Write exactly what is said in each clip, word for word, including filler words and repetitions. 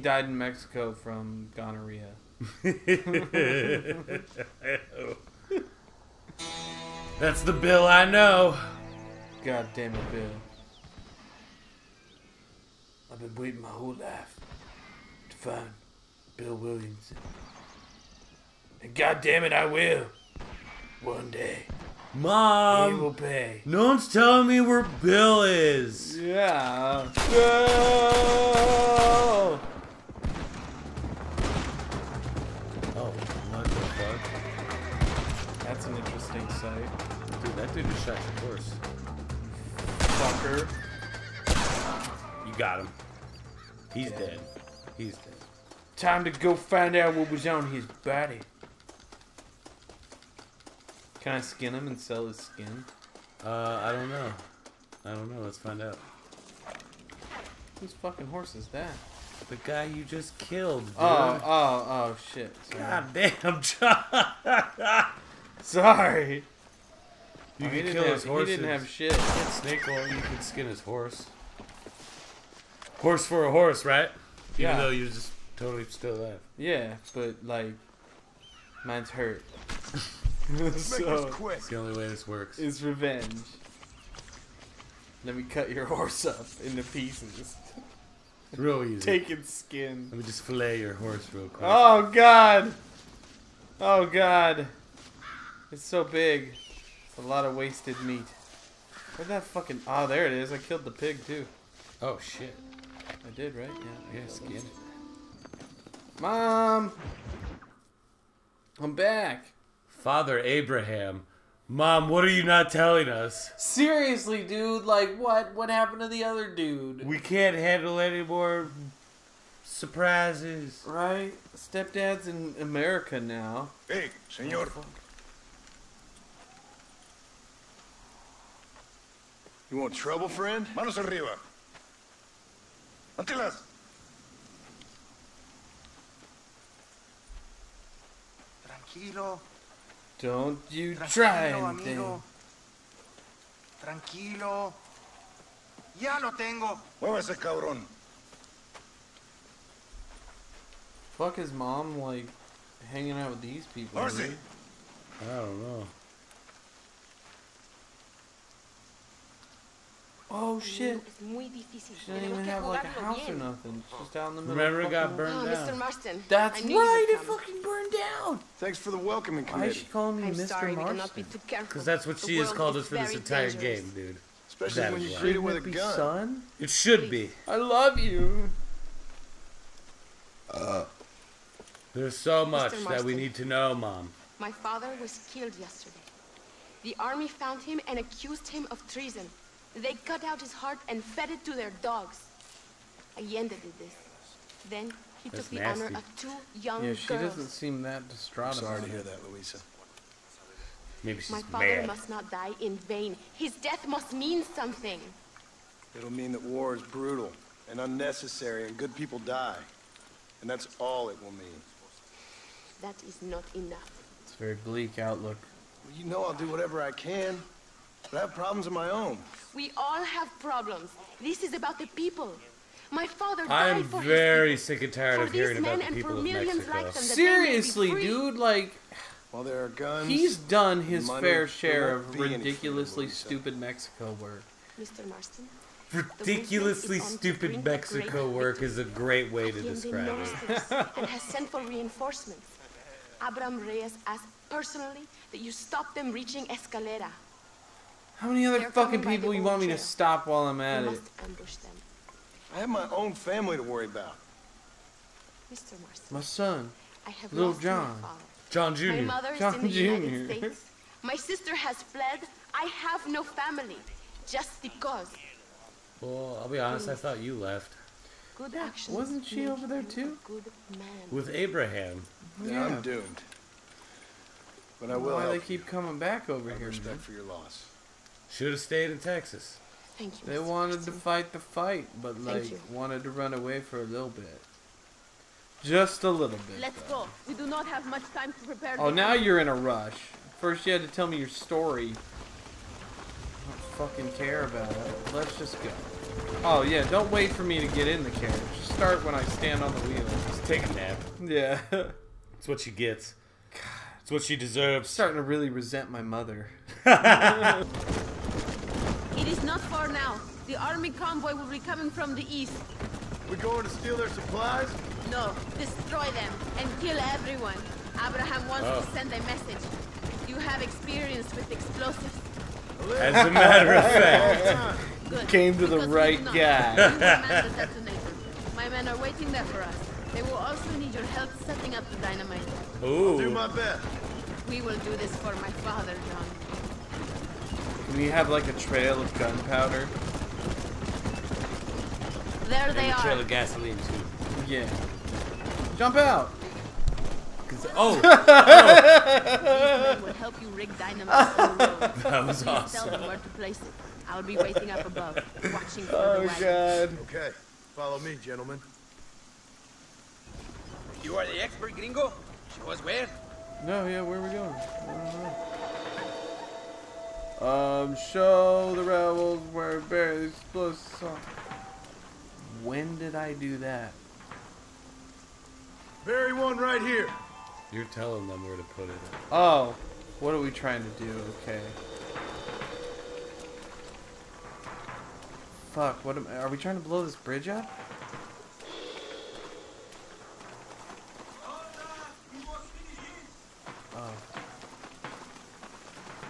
died in Mexico from gonorrhea. That's the Bill I know. God damn it, Bill. I've been waiting my whole life to find Bill Williamson. And God damn it, I will. One day. Mom! He will pay. No one's telling me where Bill is. Yeah. Bill! Oh, what the fuck? That's an interesting sight. Dude, that dude just shot your horse. Fucker. You got him. He's yeah. dead. He's dead. Time to go find out what was on his body. Can I skin him and sell his skin? Uh, I don't know. I don't know. Let's find out. Whose fucking horse is that? The guy you just killed, dude. Oh, oh, oh, shit. Sorry. God damn, John. Sorry. You oh, could kill have, his horse. He didn't have shit. Snake oil, you could skin his horse. Horse for a horse, right? Yeah. Even though you're just totally still alive. Yeah, but, like, mine's hurt. Let's make this quick. It's the only way this works. Is revenge. Let me cut your horse up into pieces. It's real easy. Take its skin. Let me just fillet your horse real quick. Oh god! Oh god! It's so big. It's a lot of wasted meat. Where'd that fucking... Ah, oh, there it is. I killed the pig too. Oh shit. I did, right? Yeah. Yeah, skin it. Mom! I'm back. Father Abraham. Mom, what are you not telling us? Seriously, dude. Like, what? What happened to the other dude? We can't handle any more surprises. Right? Stepdad's in America now. Hey, senor. You want trouble, friend? Manos arriba. Antilas. Tranquilo. Don't you Tranquilo, try anything. Amigo. Tranquilo. Ya lo tengo. Muévese, cabrón. Fuck his mom, like, hanging out with these people. I don't know. Oh shit. She doesn't even have like a house or nothing. She's just down in the middle. Remember it got burned down. Mister Marston. That's right, it fucking burned down. Thanks for the welcoming committee. Why is she calling me Mister Marston? Because that's what she has called us for this entire game, dude. Especially when you treat it with a gun. Son? It should be. I love you. Uh. There's so much that we need to know, Mom. My father was killed yesterday. The army found him and accused him of treason. They cut out his heart and fed it to their dogs. Allende did this. Then he That's took the nasty. honor of two young yeah, she girls. She doesn't seem that distraught. I'm sorry to hear that, Luisa. Maybe she's My father mad. must not die in vain. His death must mean something. It'll mean that war is brutal and unnecessary and good people die. And that's all it will mean. That is not enough. It's a very bleak outlook. Well, you know I'll do whatever I can. But I have problems of my own. We all have problems. This is about the people. My father died I'm for very his sick and tired of hearing about the people of Mexico. Like them, Seriously, dude, like... While there are guns, he's done his money, fair share of ridiculously stupid so. Mexico work. Mister Marston, ridiculously stupid Mexico work is a great way to describe it. And has sent for reinforcements. Abraham Reyes asked personally that you stop them reaching Escalera. How many other They're fucking people you want me trail. to stop while I'm at it? Ambush them. I have my own family to worry about. Mister Marston, my son, I have little John, John Junior My mother John is in Junior the United States. My sister has fled. I have no family, just because. Well, I'll be honest. Good. I thought you left. Good action. Wasn't she over there too? Good man. With Abraham. Yeah, yeah. I'm doomed. But I will. Why help they keep you. coming back over I here? Respect man. for your loss. Should have stayed in Texas. Thank you. They Mister wanted Marston. to fight the fight, but like wanted to run away for a little bit, just a little bit. Let's though. go. We do not have much time to prepare. Oh, now time. you're in a rush. First, you had to tell me your story. I don't fucking care about it. Let's just go. Oh yeah, don't wait for me to get in the carriage. Just start when I stand on the wheel. Just take a nap. Yeah. It's what she gets. God. It's what she deserves. I'm starting to really resent my mother. It is not far now. The army convoy will be coming from the east. We're going to steal their supplies? No, destroy them and kill everyone. Abraham wants oh. to send a message. You have experience with explosives. As a matter of fact. Good. Came to because the right guy. My men are waiting there for us. They will also need your help setting up the dynamite. Ooh. I'll do my best. We will do this for my father, John. Can we have like a trail of gunpowder? There they and are. A trail of gasoline too. Yeah. Jump out. Oh. oh. These men will help you rig dynamite on the road. That was awesome. Tell them where to place it. I'll be waiting up above, watching for oh, the wagon. God. Okay, follow me, gentlemen. You are the expert, gringo? Show us where? No, yeah, where are we going? I don't know. Um, show the rebels where barely explosives are. When did I do that? Bury one right here. You're telling them where to put it. Oh, what are we trying to do? Okay. Fuck, what am I, are we trying to blow this bridge up? Oh.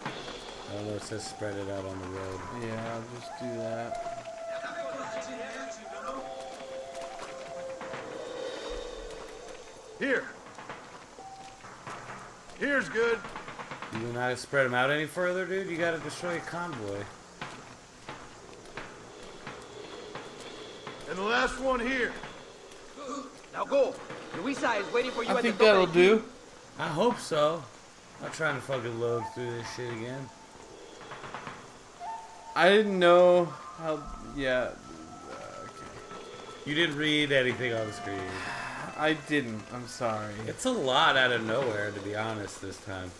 I don't know, it says spread it out on the road. Yeah, I'll just do that. Here. Here's good. You do not spread them out any further, dude? You gotta destroy a convoy. And the last one here. Now go. Luisa is waiting for you. I think that'll do. I hope so. I'm trying to fucking load through this shit again. I didn't know how. Yeah. Okay. You didn't read anything on the screen. I didn't. I'm sorry. It's a lot out of nowhere, to be honest, this time.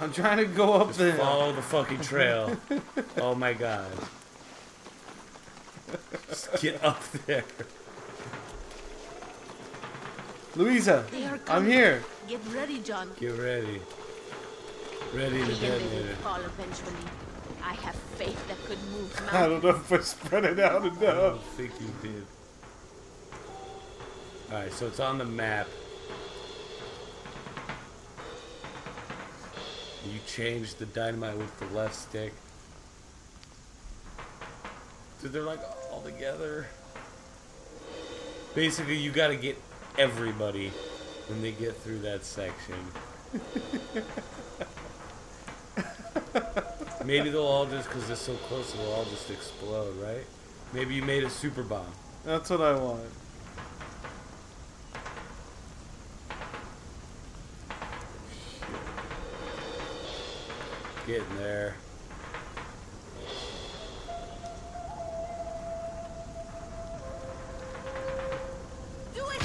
I'm trying to go up there. Follow the fucking trail. Oh my god. Just get up there. Luisa, I'm here. Get ready, John. Get ready. Ready to detonate. Fall eventually. I have faith that could move mountains. I don't know if I spread it out enough. I don't think you did. Alright, so it's on the map. You change the dynamite with the left stick. So they're like all together. Basically, you gotta get everybody when they get through that section. Maybe they'll all just, because they're so close, they'll all just explode, right? Maybe you made a super bomb. That's what I want. Getting there. Do it now!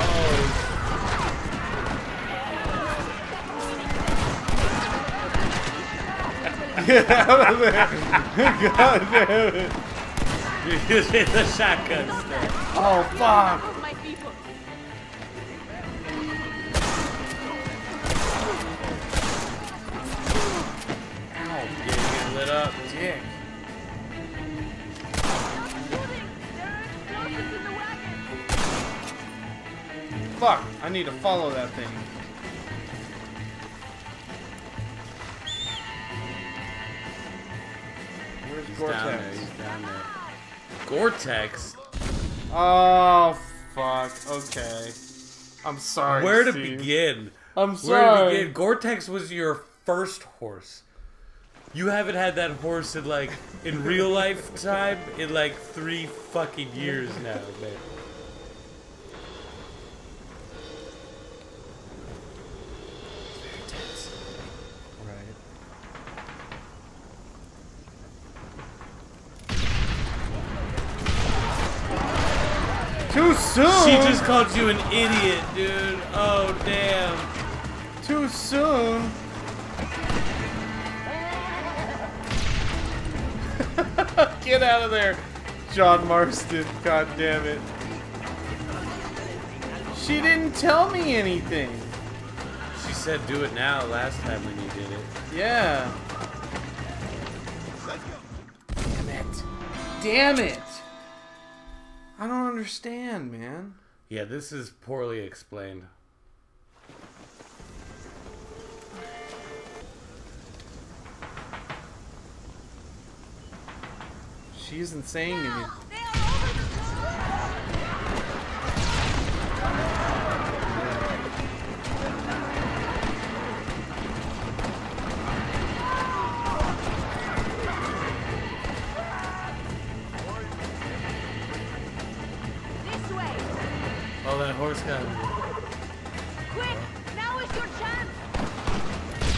Oh. Get out of there! God damn it! You're using the shotgun stuff. Oh fuck! Up, dick. Stop shooting. There are explosives in the wagon. Fuck, I need to follow that thing. Where's Gore-Tex? He's down there. Gore-Tex? Oh, fuck. Okay. I'm sorry. Where to Steve. begin? I'm sorry. Where to begin? Gore-Tex was your first horse. You haven't had that horse in like in real life time in like three fucking years now, man. It's very tense. Right. Too soon. She just called you an idiot, dude. Oh damn. too soon. Get out of there, John Marston. God damn it. She didn't tell me anything. She said do it now last time when you did it. Yeah. Damn it. Damn it. I don't understand, man. Yeah, this is poorly explained. She isn't saying anything. No, they are over the floor. This way. Oh, that horse got me. Quick, now is your chance.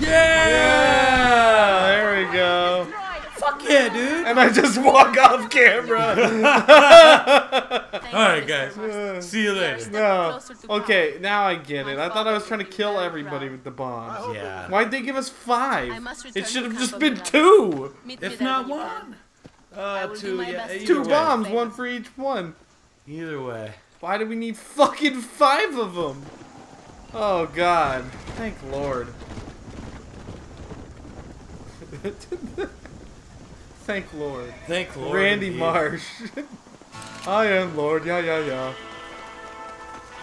Yeah! Yeah! There we go. Fuck yeah, dude! And I just walk off camera. Alright, guys. Uh, See you later. No. Okay, now I get it. I thought I was trying to kill everybody with the bombs. Yeah. Why'd they give us five? It should have just been two! If not one. Uh, two, yeah. Two bombs, one for each one. Either way. Why do we need fucking five of them? Oh, God. Thank Lord. Thank Lord. Thank Lord. Randy indeed. Marsh. I am Lord. Yeah, yeah, yeah.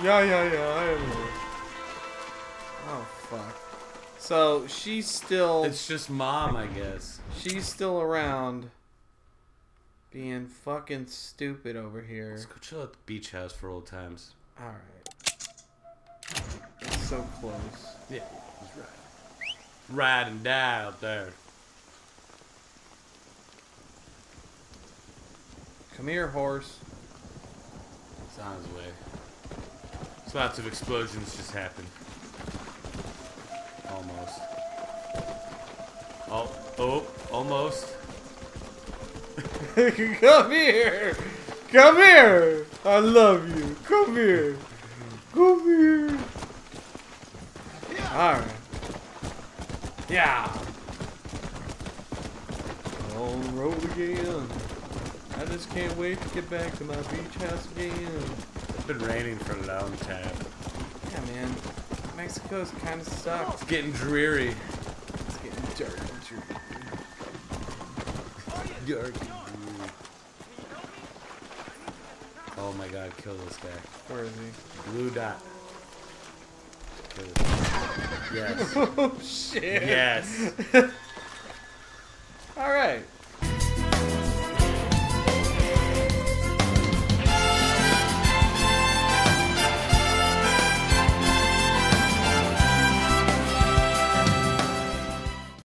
Yeah, yeah, yeah. I am Lord. Oh, fuck. So, she's still... It's just Mom, I guess. She's still around being fucking stupid over here. Let's go chill at the beach house for old times. Alright. It's so close. Yeah, he's right. Ride and die out there. Come here, horse. It's on his way. There's lots of explosions just happened. Almost. Oh, oh, almost. Come here. Come here. I love you. Come here. Come here. Yeah. All right. Yeah. Roll, roll again. I just can't wait to get back to my beach house again. It's been raining for a long time. Yeah, man. Mexico's kind of sucks. It's getting dreary. It's getting dark and dreary. Dark. Oh my God, kill this guy. Where is he? Blue dot. Kill this guy. Yes. Oh, shit. Yes.